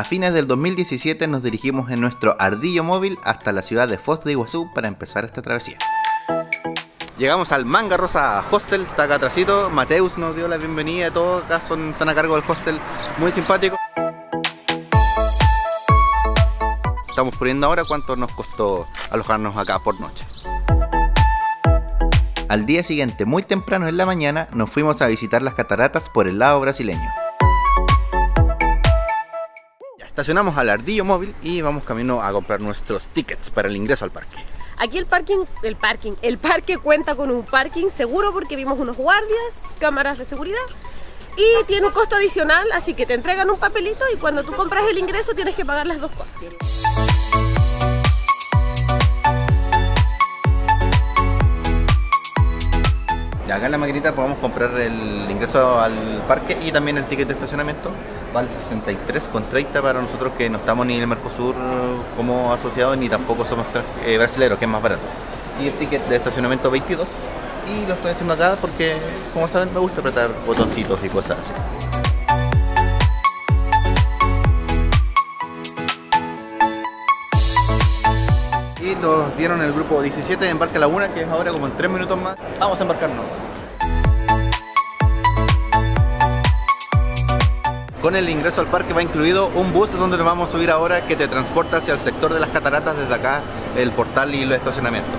A fines del 2017 nos dirigimos en nuestro ardillo móvil hasta la ciudad de Foz de Iguazú para empezar esta travesía. Llegamos al Manga Rosa Hostel, está acá atrasito. Mateus nos dio la bienvenida, todos acá están a cargo del hostel, muy simpático. Estamos poniendo ahora cuánto nos costó alojarnos acá por noche. Al día siguiente, muy temprano en la mañana, nos fuimos a visitar las cataratas por el lado brasileño. Ya estacionamos al ardillo móvil y vamos camino a comprar nuestros tickets para el ingreso al parque. Aquí el parque cuenta con un parking seguro porque vimos unos guardias, cámaras de seguridad y tiene un costo adicional, así que te entregan un papelito y cuando tú compras el ingreso tienes que pagar las dos cosas. Y acá en la maquinita podemos comprar el ingreso al parque y también el ticket de estacionamiento. Vale 63,30 para nosotros que no estamos ni en el Mercosur como asociados ni tampoco somos brasileros, que es más barato. Y el ticket de estacionamiento 22. Y lo estoy haciendo acá porque, como saben, me gusta apretar botoncitos y cosas así. Y nos dieron el grupo 17 de Embarca Laguna, que es ahora como en 3 minutos más. Vamos a embarcarnos. Con el ingreso al parque va incluido un bus donde nos vamos a subir ahora que te transporta hacia el sector de las cataratas desde acá, el portal y el estacionamiento.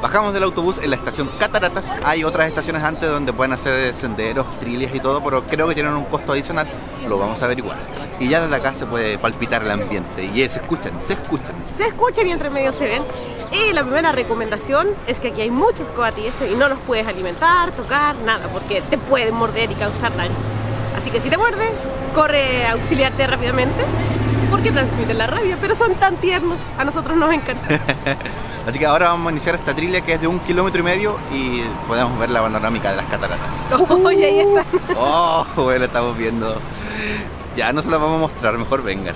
Bajamos del autobús en la estación Cataratas. Hay otras estaciones antes donde pueden hacer senderos, trillas y todo, pero creo que tienen un costo adicional, lo vamos a averiguar. Y ya desde acá se puede palpitar el ambiente y se escuchan y entre medio se ven. Y la primera recomendación es que aquí hay muchos coatis y no los puedes alimentar, tocar, nada, porque te pueden morder y causar daño. Así que si te muerde, corre a auxiliarte rápidamente porque transmiten la rabia, pero son tan tiernos, a nosotros nos encantan. Así que ahora vamos a iniciar esta trilla que es de 1,5 kilómetros y podemos ver la panorámica de las cataratas. ¡Oh, y ahí está! ¡Oh, bueno, estamos viendo! Ya no se la vamos a mostrar, mejor vengan.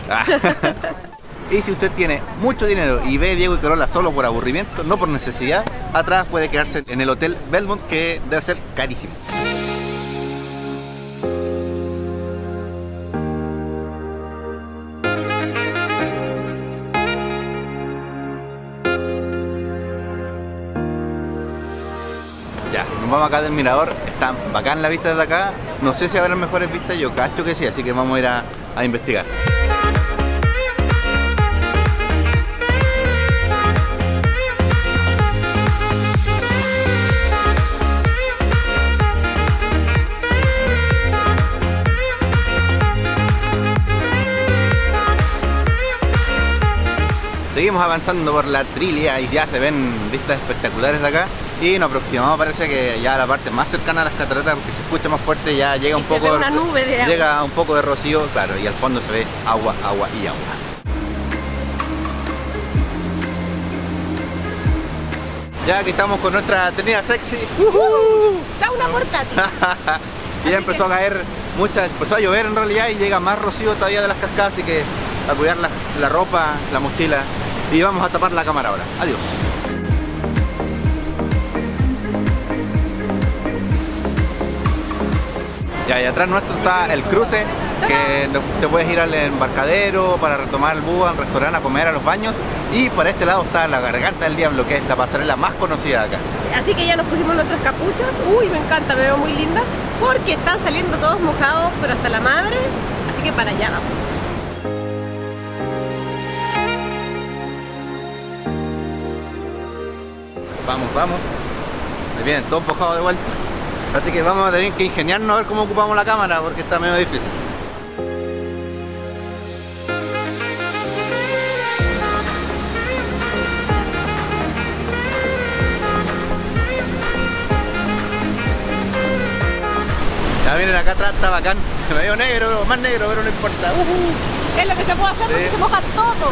Y si usted tiene mucho dinero y ve Diego y Karola solo por aburrimiento, no por necesidad, atrás puede quedarse en el Hotel Belmont, que debe ser carísimo. Ya, nos vamos acá del mirador, está bacán la vista desde acá, no sé si habrá mejores vistas, yo cacho que sí, así que vamos a ir a investigar. Seguimos avanzando por la trilla y ya se ven vistas espectaculares de acá. Y nos aproximamos, parece que ya la parte más cercana a las cataratas, porque se escucha más fuerte, ya llega un poco de nube, llega un poco de rocío, claro, y al fondo se ve agua, agua y agua. Ya que estamos con nuestra tenida sexy. Sauna portátil. Y ya empezó a caer mucha, empezó a llover en realidad y llega más rocío todavía de las cascadas, así que a cuidar la ropa, la mochila, y vamos a tapar la cámara ahora. Adiós. Ya, y atrás nuestro está el cruce, que te puedes ir al embarcadero para retomar el bus, al restaurante, a comer, a los baños. Y por este lado está la Garganta del Diablo, que es la pasarela más conocida acá. Así que ya nos pusimos nuestros capuchos. Uy, me encanta, me veo muy linda, porque están saliendo todos mojados, pero hasta la madre. Así que para allá vamos. Vamos, vamos. Ahí vienen, todo empujado de vuelta. Así que vamos a tener que ingeniarnos a ver cómo ocupamos la cámara porque está medio difícil. Ya vienen acá atrás, está bacán. Me veo negro, más negro, pero no importa. Es lo que se puede hacer porque se moja todo.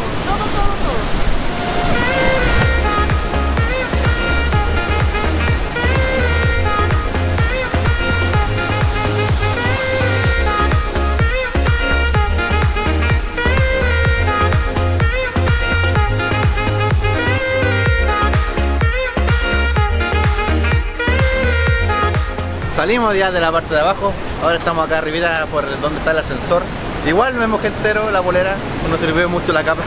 Salimos ya de la parte de abajo, ahora estamos acá arribita por donde está el ascensor. Igual vemos que entero la polera, no sirvió mucho la capa.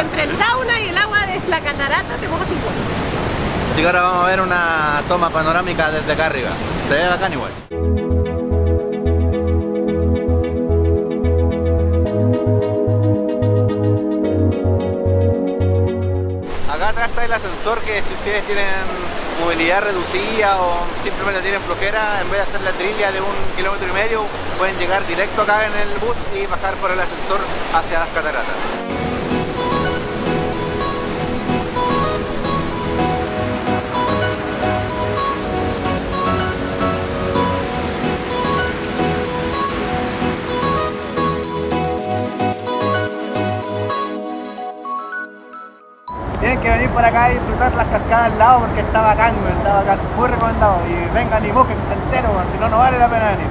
Entre el sauna y el agua de la catarata te mojas igual. Así que ahora vamos a ver una toma panorámica desde acá arriba. Se ve bacán igual. Acá atrás está el ascensor que si ustedes tienen movilidad reducida o simplemente tienen flojera, en vez de hacer la trilla de 1,5 kilómetros, pueden llegar directo acá en el bus y bajar por el ascensor hacia las cataratas. Tienen que venir por acá y disfrutar las cascadas al lado porque está bacán, muy recomendado. Y vengan y busquen entero, si no, no vale la pena venir.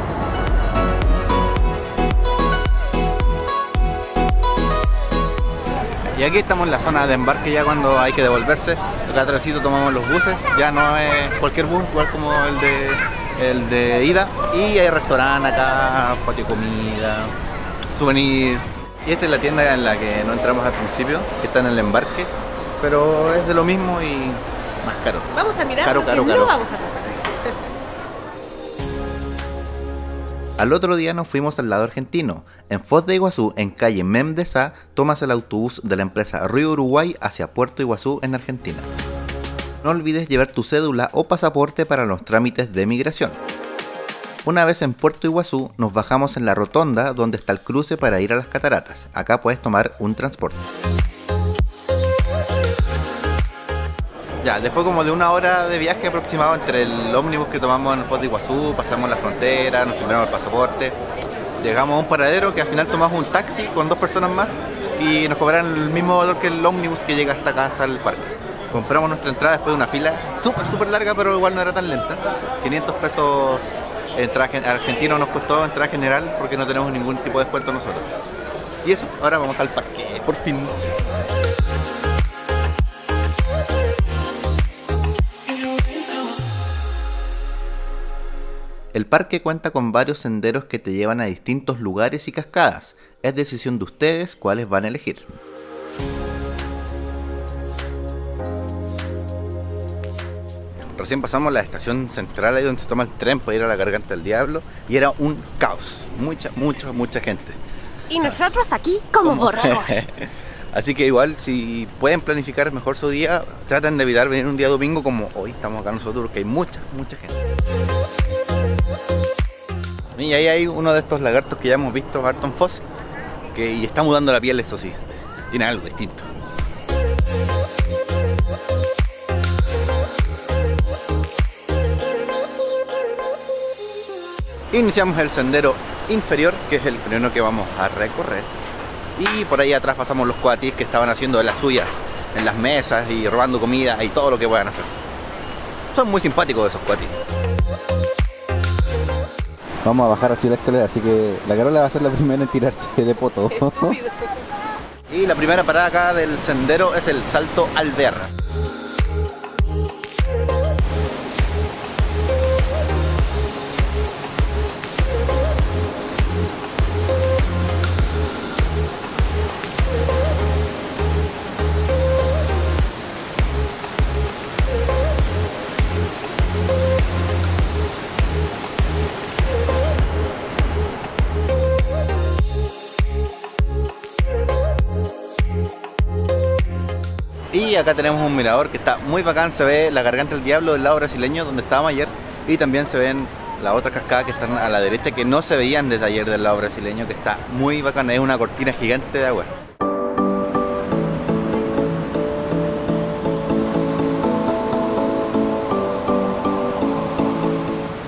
Y aquí estamos en la zona de embarque ya cuando hay que devolverse. Acá atrásito tomamos los buses, ya no es cualquier bus, igual como el de ida. Y hay restaurante acá, patio de comida, souvenirs. Y esta es la tienda en la que no entramos al principio, que está en el embarque. Pero es de lo mismo y más caro. Vamos a mirar caro, caro, caro. No vamos a comprar. Al otro día nos fuimos al lado argentino. En Foz de Iguazú, en calle Mem de Sá, tomas el autobús de la empresa Río Uruguay hacia Puerto Iguazú en Argentina. No olvides llevar tu cédula o pasaporte para los trámites de migración. Una vez en Puerto Iguazú, nos bajamos en la rotonda donde está el cruce para ir a las cataratas. Acá puedes tomar un transporte. Ya, después como de una hora de viaje aproximado entre el ómnibus que tomamos en Foz de Iguazú, pasamos la frontera, nos compramos el pasaporte, llegamos a un paradero que al final tomamos un taxi con 2 personas más y nos cobraron el mismo valor que el ómnibus que llega hasta acá, hasta el parque. Compramos nuestra entrada después de una fila súper larga, pero igual no era tan lenta. 500 pesos entrada argentina nos costó, entrada general, porque no tenemos ningún tipo de descuento nosotros. Y eso, ahora vamos al parque, por fin. El parque cuenta con varios senderos que te llevan a distintos lugares y cascadas. Es decisión de ustedes cuáles van a elegir. Recién pasamos la estación central, ahí donde se toma el tren para ir a la Garganta del Diablo, y era un caos. Mucha gente. Y nosotros aquí como borrachos. Así que igual, si pueden planificar mejor su día, traten de evitar venir un día domingo como hoy estamos acá nosotros, porque hay mucha gente. Y ahí hay uno de estos lagartos que ya hemos visto, Ayrton Foss, y está mudando la piel, eso sí. Tiene algo distinto. Iniciamos el sendero inferior, que es el primero que vamos a recorrer. Y por ahí atrás pasamos los coatis que estaban haciendo las suyas en las mesas y robando comida y todo lo que puedan hacer. Son muy simpáticos esos coatis. Vamos a bajar así la escalera, así que la Karola va a ser la primera en tirarse de poto. Y la primera parada acá del sendero es el Salto Alberra. Y acá tenemos un mirador que está muy bacán, se ve la Garganta del Diablo del lado brasileño donde estábamos ayer, y también se ven las otras cascadas que están a la derecha que no se veían desde ayer del lado brasileño, que está muy bacán, es una cortina gigante de agua.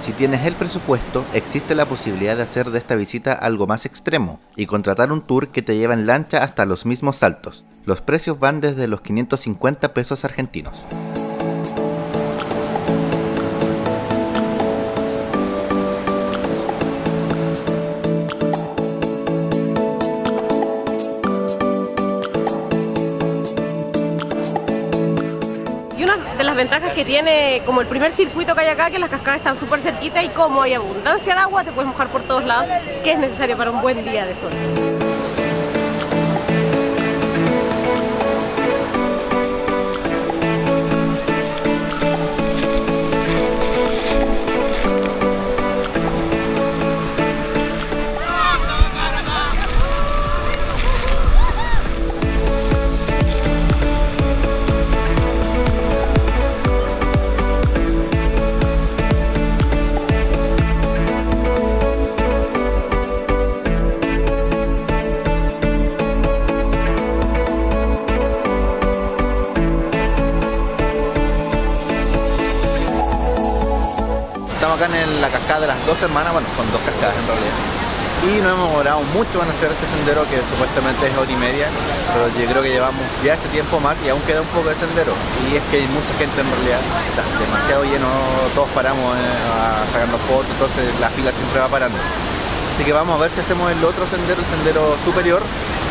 Si tienes el presupuesto, existe la posibilidad de hacer de esta visita algo más extremo y contratar un tour que te lleva en lancha hasta los mismos saltos. Los precios van desde los 550 pesos argentinos. Y una de las ventajas que tiene, como el primer circuito que hay acá, que las cascadas están súper cerquitas y como hay abundancia de agua te puedes mojar por todos lados, que es necesario para un buen día de sol. En la cascada de las dos hermanas, bueno, son dos cascadas en realidad, y nos hemos demorado mucho en hacer este sendero que supuestamente es hora y media, pero yo creo que llevamos ya ese tiempo más y aún queda un poco de sendero, y es que hay mucha gente en realidad, está demasiado lleno, todos paramos a sacarnos fotos, entonces la fila siempre va parando, así que vamos a ver si hacemos el otro sendero, el sendero superior,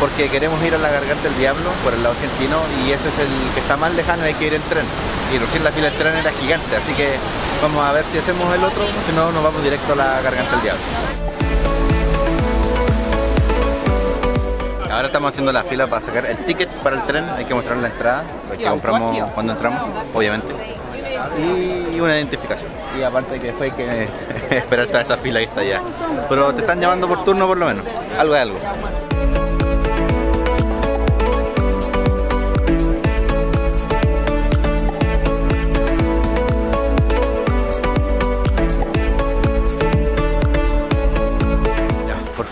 porque queremos ir a la Garganta del Diablo por el lado argentino, y ese es el que está más lejano, hay que ir en tren, y recién la fila del tren era gigante, así que vamos a ver si hacemos el otro, si no nos vamos directo a la Garganta del Diablo. Ahora estamos haciendo la fila para sacar el ticket para el tren, hay que mostrar la entrada, la que compramos cuando entramos, obviamente, y una identificación. Y aparte que después hay que esperar toda esa fila que está allá. Pero te están llamando por turno por lo menos, algo es algo.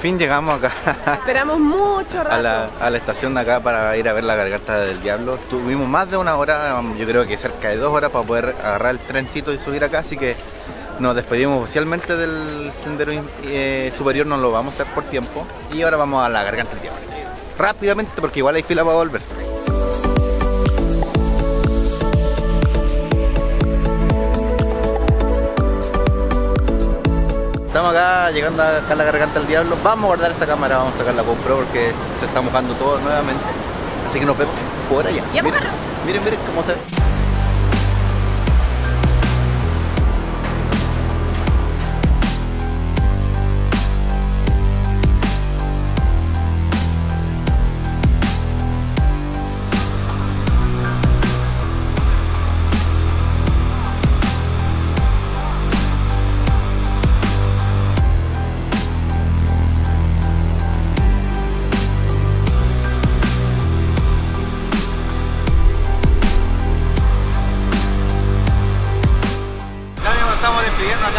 Fin llegamos acá. Esperamos mucho rato. A la estación de acá para ir a ver la Garganta del Diablo. Tuvimos más de una hora, yo creo que cerca de 2 horas para poder agarrar el trencito y subir acá, así que nos despedimos oficialmente del sendero superior, no lo vamos a hacer por tiempo. Y ahora vamos a la Garganta del Diablo. Rápidamente porque igual hay fila para volver. Estamos acá, llegando acá a la Garganta del Diablo. Vamos a guardar esta cámara, vamos a sacar la GoPro porque se está mojando todo nuevamente. Así que nos vemos por allá. ¡Ya, miren, miren, miren cómo se ve!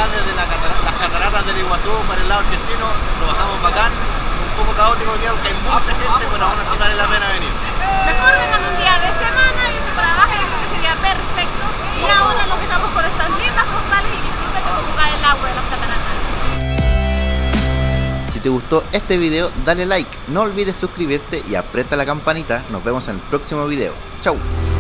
Desde las cataratas del Iguazú para el lado argentino, lo bajamos bacán, un poco caótico hoy día porque hay mucha gente, pero aún así vale la pena venir. Mejor vengan un día de semana y se trabajen, que sería perfecto, y ahora nos quedamos con estas lindas costales y disfruten de jugar el agua de las cataratas. Si te gustó este video, dale like, no olvides suscribirte y aprieta la campanita, nos vemos en el próximo video. Chau.